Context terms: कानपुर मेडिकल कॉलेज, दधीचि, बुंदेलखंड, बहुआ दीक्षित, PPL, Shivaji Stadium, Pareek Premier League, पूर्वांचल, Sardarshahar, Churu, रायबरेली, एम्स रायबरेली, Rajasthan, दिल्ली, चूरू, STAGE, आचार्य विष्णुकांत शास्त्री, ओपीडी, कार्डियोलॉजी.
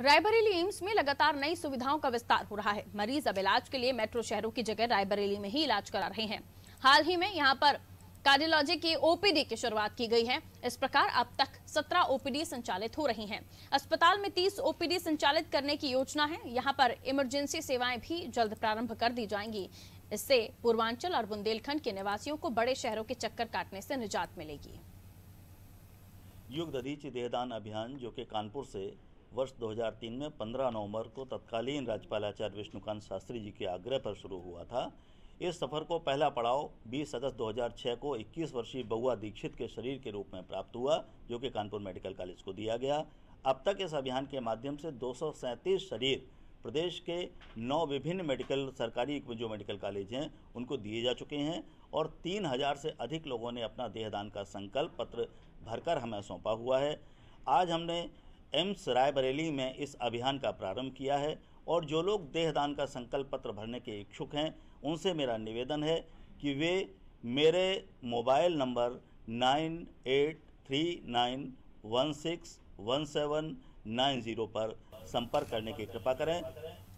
रायबरेली AIIMS में लगातार नई सुविधाओं का विस्तार हो रहा है। मरीज अब इलाज के लिए मेट्रो शहरों की जगह रायबरेली में ही इलाज करा रहे हैं। हाल ही में यहां पर कार्डियोलॉजी की ओपीडी की शुरुआत की गई है। इस प्रकार अब तक 17 ओपीडी संचालित हो रही हैं। अस्पताल में 30 ओपीडी संचालित करने की योजना है। यहाँ पर इमरजेंसी सेवाएं भी जल्द प्रारंभ कर दी जाएंगी। इससे पूर्वांचल और बुंदेलखंड के निवासियों को बड़े शहरों के चक्कर काटने से निजात मिलेगी। युग दधीचि देहदान अभियान, जो कि कानपुर से वर्ष 2003 में 15 नवंबर को तत्कालीन राज्यपाल आचार्य विष्णुकांत शास्त्री जी के आग्रह पर शुरू हुआ था। इस सफर को पहला पड़ाव 20 अगस्त 2006 को 21 वर्षीय बहुआ दीक्षित के शरीर के रूप में प्राप्त हुआ, जो कि कानपुर मेडिकल कॉलेज को दिया गया। अब तक इस अभियान के माध्यम से 237 शरीर प्रदेश के 9 विभिन्न मेडिकल सरकारी जो मेडिकल कॉलेज हैं उनको दिए जा चुके हैं और 3000 से अधिक लोगों ने अपना देहदान का संकल्प पत्र भरकर हमें सौंपा हुआ है। आज हमने एम्स रायबरेली में इस अभियान का प्रारंभ किया है और जो लोग देहदान का संकल्प पत्र भरने के इच्छुक हैं उनसे मेरा निवेदन है कि वे मेरे मोबाइल नंबर 9839161790 पर संपर्क करने की कृपा करें।